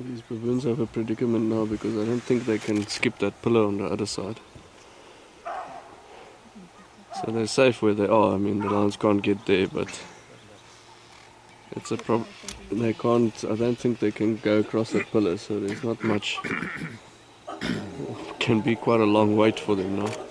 These baboons have a predicament now because I don't think they can skip that pillar on the other side. So they're safe where they are. I mean, the lions can't get there, but it's a problem. They can't, I don't think they can go across that pillar, so there's not much. It can be quite a long wait for them now.